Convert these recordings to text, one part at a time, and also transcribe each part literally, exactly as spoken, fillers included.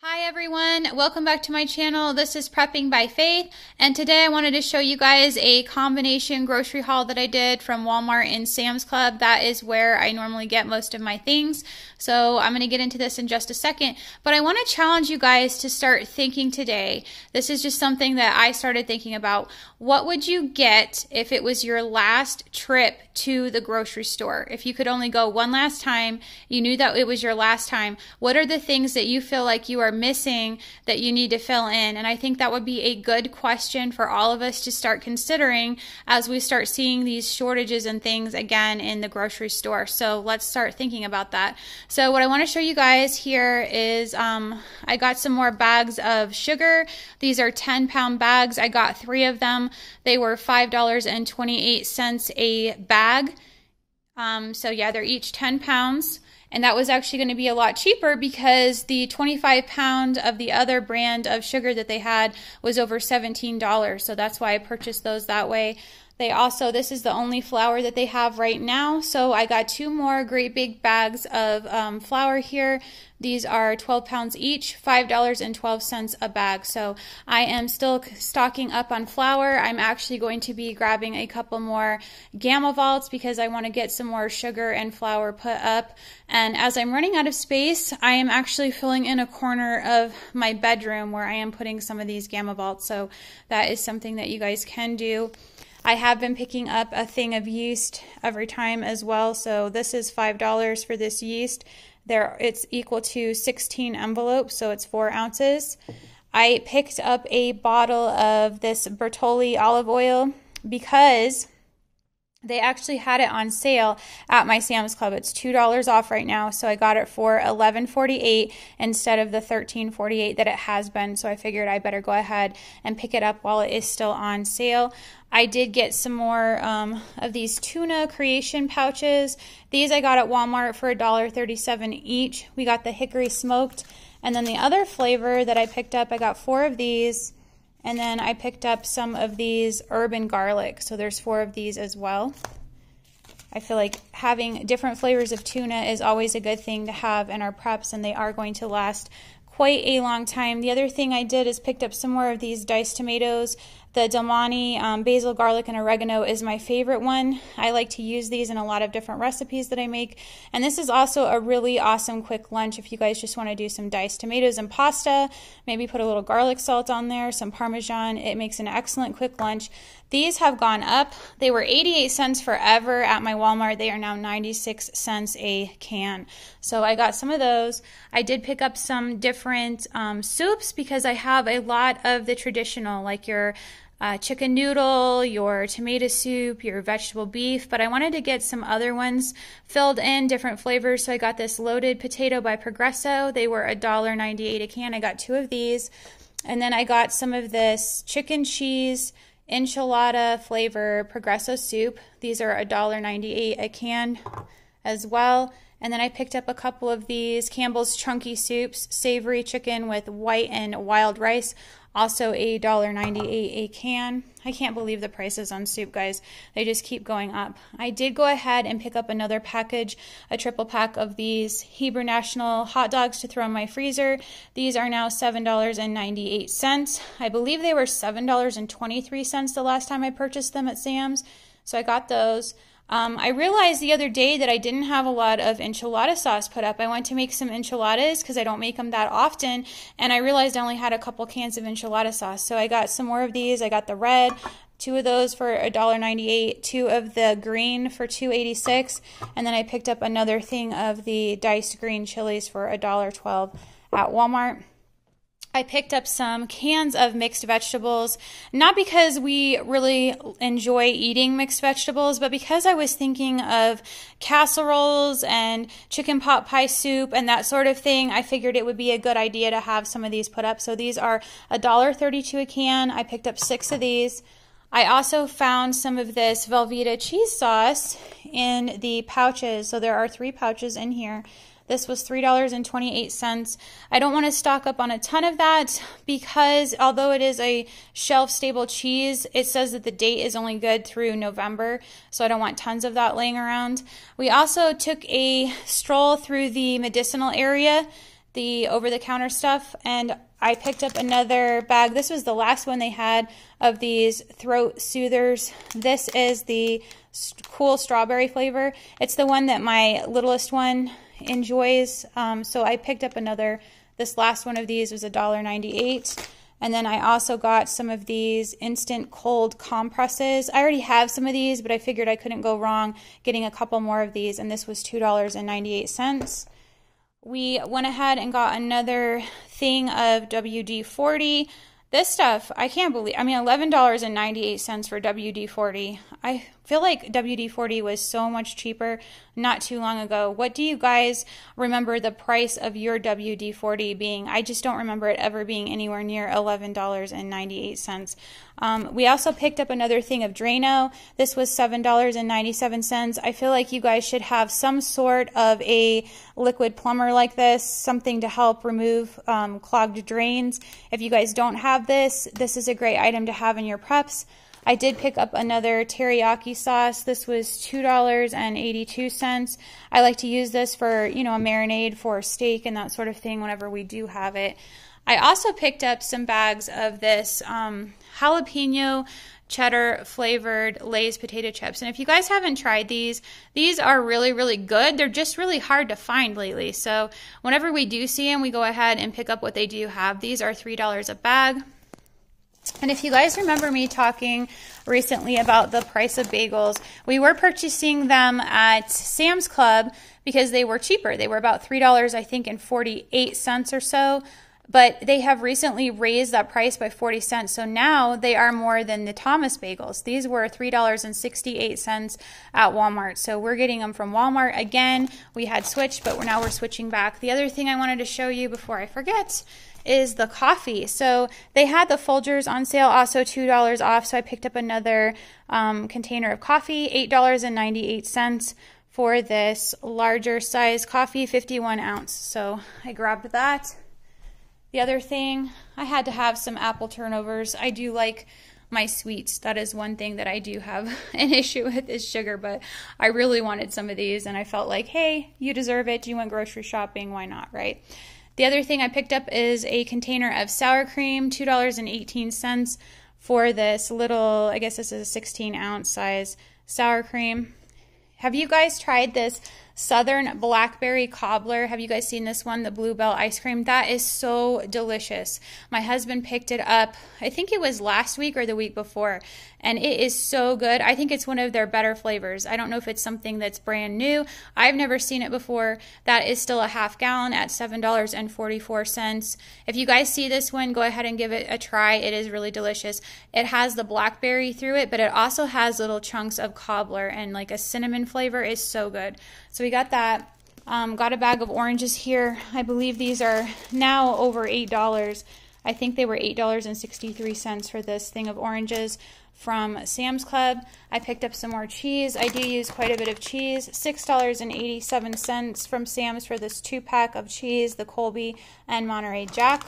Hi everyone, welcome back to my channel. This is Prepping by Faith, and today I wanted to show you guys a combination grocery haul that I did from Walmart and Sam's Club. That is where I normally get most of my things, so I'm going to get into this in just a second, but I want to challenge you guys to start thinking today. This is just something that I started thinking about. What would you get if it was your last trip to the grocery store? If you could only go one last time, you knew that it was your last time, what are the things that you feel like you are missing that you need to fill in? And I think that would be a good question for all of us to start considering as we start seeing these shortages and things again in the grocery store. So let's start thinking about that. So what I want to show you guys here is um, I got some more bags of sugar. These are ten pound bags. I got three of them. They were five dollars and twenty-eight cents a bag. Um, so yeah, they're each ten pounds. And that was actually going to be a lot cheaper because the twenty-five pound of the other brand of sugar that they had was over seventeen dollars. So that's why I purchased those that way. They also, this is the only flour that they have right now. So I got two more great big bags of um, flour here. These are twelve pounds each, five dollars and twelve cents a bag. So I am still stocking up on flour. I'm actually going to be grabbing a couple more Gamma Vaults because I want to get some more sugar and flour put up. And as I'm running out of space, I am actually filling in a corner of my bedroom where I am putting some of these Gamma Vaults. So that is something that you guys can do. I have been picking up a thing of yeast every time as well. So this is five dollars for this yeast. There, it's equal to sixteen envelopes, so it's four ounces. I picked up a bottle of this Bertolli olive oil because they actually had it on sale at my Sam's Club. It's two dollars off right now, so I got it for eleven forty-eight instead of the thirteen forty-eight that it has been, so I figured I better go ahead and pick it up while it is still on sale. I did get some more um, of these tuna creation pouches. These I got at Walmart for a dollar thirty-seven each. We got the hickory smoked, and then the other flavor that I picked up, I got four of these. And then I picked up some of these urban garlic. So there's four of these as well. I feel like having different flavors of tuna is always a good thing to have in our preps, and they are going to last quite a long time. The other thing I did is picked up some more of these diced tomatoes. The Del Monte um, basil, garlic, and oregano is my favorite one. I like to use these in a lot of different recipes that I make. And this is also a really awesome quick lunch if you guys just want to do some diced tomatoes and pasta, maybe put a little garlic salt on there, some Parmesan. It makes an excellent quick lunch. These have gone up. They were eighty-eight cents forever at my Walmart. They are now ninety-six cents a can. So I got some of those. I did pick up some different um, soups because I have a lot of the traditional, like your Uh, chicken noodle, your tomato soup, your vegetable beef, but I wanted to get some other ones filled in, different flavors, so I got this loaded potato by Progresso. They were a dollar ninety-eight a can. I got two of these, and then I got some of this chicken cheese enchilada flavor Progresso soup. These are a dollar ninety-eight a can as well. And then I picked up a couple of these Campbell's chunky soups, savory chicken with white and wild rice, also a dollar ninety-eight a can. I can't believe the prices on soup, guys. They just keep going up. I did go ahead and pick up another package, a triple pack of these Hebrew National hot dogs to throw in my freezer. These are now seven dollars and ninety-eight cents. I believe they were seven dollars and twenty-three cents the last time I purchased them at Sam's, so I got those. Um, I realized the other day that I didn't have a lot of enchilada sauce put up. I went to make some enchiladas because I don't make them that often, and I realized I only had a couple cans of enchilada sauce. So I got some more of these. I got the red, two of those for a dollar ninety-eight, two of the green for two eighty-six, and then I picked up another thing of the diced green chilies for a dollar twelve at Walmart. I picked up some cans of mixed vegetables, not because we really enjoy eating mixed vegetables, but because I was thinking of casseroles and chicken pot pie soup and that sort of thing. I figured it would be a good idea to have some of these put up. So these are a dollar thirty-two a can. I picked up six of these. I also found some of this Velveeta cheese sauce in the pouches. So there are three pouches in here. This was three dollars and twenty-eight cents. I don't want to stock up on a ton of that because although it is a shelf-stable cheese, it says that the date is only good through November, so I don't want tons of that laying around. We also took a stroll through the medicinal area. the over-the-counter stuff, and I picked up another bag. This was the last one they had of these throat soothers. This is the cool strawberry flavor. It's the one that my littlest one enjoys. Um, so I picked up another. This last one of these was a dollar ninety-eight. And then I also got some of these instant cold compresses. I already have some of these, but I figured I couldn't go wrong getting a couple more of these, and this was two dollars and ninety-eight cents. We went ahead and got another thing of W D forty. This stuff, I can't believe, I mean, eleven dollars and ninety-eight cents for W D forty. I feel like W D forty was so much cheaper not too long ago. What do you guys remember the price of your W D forty being? I just don't remember it ever being anywhere near eleven dollars and ninety-eight cents. Um, we also picked up another thing of Drano. This was seven dollars and ninety-seven cents. I feel like you guys should have some sort of a liquid plumber like this, something to help remove um, clogged drains. If you guys don't have this, this is a great item to have in your preps. I did pick up another teriyaki sauce. This was two dollars and eighty-two cents. I like to use this for, you know, a marinade for steak and that sort of thing whenever we do have it. I also picked up some bags of this um, jalapeno cheddar flavored Lay's potato chips. And if you guys haven't tried these, these are really, really good. They're just really hard to find lately. So whenever we do see them, we go ahead and pick up what they do have. These are three dollars a bag. And if you guys remember me talking recently about the price of bagels, we were purchasing them at Sam's Club because they were cheaper. They were about three dollars, I think, and forty-eight cents or so. But they have recently raised that price by forty cents. So now they are more than the Thomas bagels. These were three dollars and sixty-eight cents at Walmart. So we're getting them from Walmart again. We had switched, but we're, now we're switching back. The other thing I wanted to show you before I forget is the coffee. So they had the Folgers on sale, also two dollars off. So I picked up another um, container of coffee, eight dollars and ninety-eight cents for this larger size coffee, fifty-one ounce. So I grabbed that. The other thing, I had to have some apple turnovers. I do like my sweets. That is one thing that I do have an issue with is sugar, but I really wanted some of these and I felt like, hey, you deserve it. You went grocery shopping, why not, right? The other thing I picked up is a container of sour cream, two dollars and eighteen cents for this little, I guess this is a sixteen ounce size sour cream. Have you guys tried this Southern Blackberry Cobbler? Have you guys seen this one, the Bluebell ice cream? That is so delicious. My husband picked it up, I think it was last week or the week before, and it is so good. I think it's one of their better flavors. I don't know if it's something that's brand new. I've never seen it before. That is still a half gallon at seven dollars and forty-four cents. If you guys see this one, go ahead and give it a try. It is really delicious. It has the blackberry through it, but it also has little chunks of cobbler and like a cinnamon flavor. Is so good. So we got that. Um, got a bag of oranges here. I believe these are now over eight dollars. I think they were eight dollars and sixty-three cents for this thing of oranges from Sam's Club. I picked up some more cheese. I do use quite a bit of cheese. six dollars and eighty-seven cents from Sam's for this two-pack of cheese, the Colby and Monterey Jack.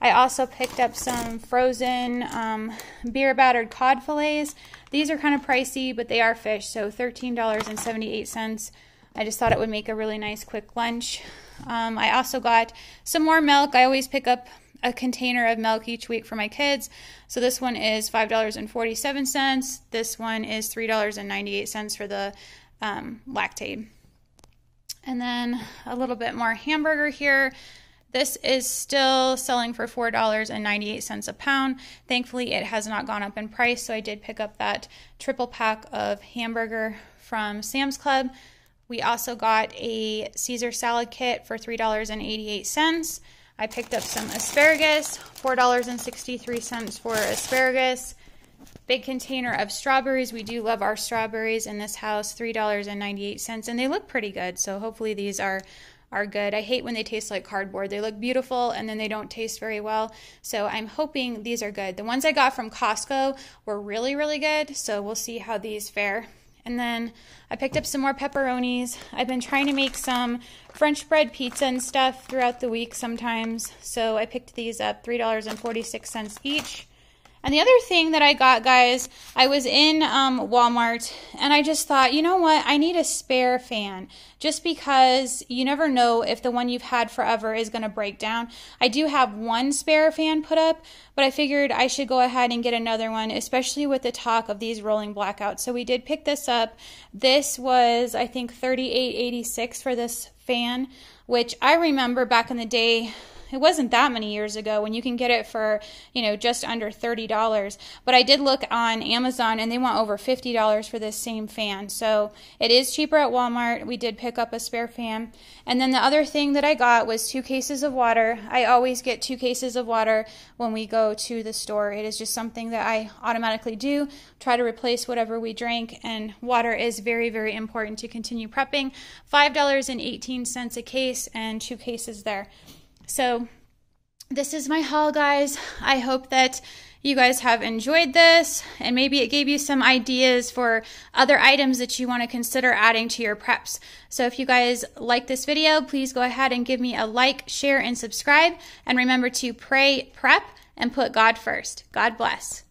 I also picked up some frozen um, beer-battered cod fillets. These are kind of pricey, but they are fish, so thirteen dollars and seventy-eight cents. I just thought it would make a really nice quick lunch. Um, I also got some more milk. I always pick up a container of milk each week for my kids. So this one is five dollars and forty-seven cents. This one is three dollars and ninety-eight cents for the um, Lactaid. And then a little bit more hamburger here. This is still selling for four dollars and ninety-eight cents a pound. Thankfully, it has not gone up in price, so I did pick up that triple pack of hamburger from Sam's Club. We also got a Caesar salad kit for three dollars and eighty-eight cents. I picked up some asparagus, four dollars and sixty-three cents for asparagus. Big container of strawberries. We do love our strawberries in this house, three dollars and ninety-eight cents, and they look pretty good, so hopefully these are are good. I hate when they taste like cardboard. They look beautiful and then they don't taste very well. So I'm hoping these are good. The ones I got from Costco were really, really good. So we'll see how these fare. And then I picked up some more pepperonis. I've been trying to make some French bread pizza and stuff throughout the week sometimes. So I picked these up, three dollars and forty-six cents each. And the other thing that I got, guys, I was in um, Walmart, and I just thought, you know what? I need a spare fan, just because you never know if the one you've had forever is going to break down. I do have one spare fan put up, but I figured I should go ahead and get another one, especially with the talk of these rolling blackouts. So we did pick this up. This was, I think, thirty-eight eighty-six for this fan, which I remember back in the day, it wasn't that many years ago, when you can get it for, you know, just under thirty dollars. But I did look on Amazon, and they want over fifty dollars for this same fan. So it is cheaper at Walmart. We did pick up a spare fan. And then the other thing that I got was two cases of water. I always get two cases of water when we go to the store. It is just something that I automatically do, try to replace whatever we drink. And water is very, very important to continue prepping. five dollars and eighteen cents a case, and two cases there. So this is my haul, guys. I hope that you guys have enjoyed this, and maybe it gave you some ideas for other items that you want to consider adding to your preps. So if you guys like this video, please go ahead and give me a like, share, and subscribe. And remember to pray, prep, and put God first. God bless.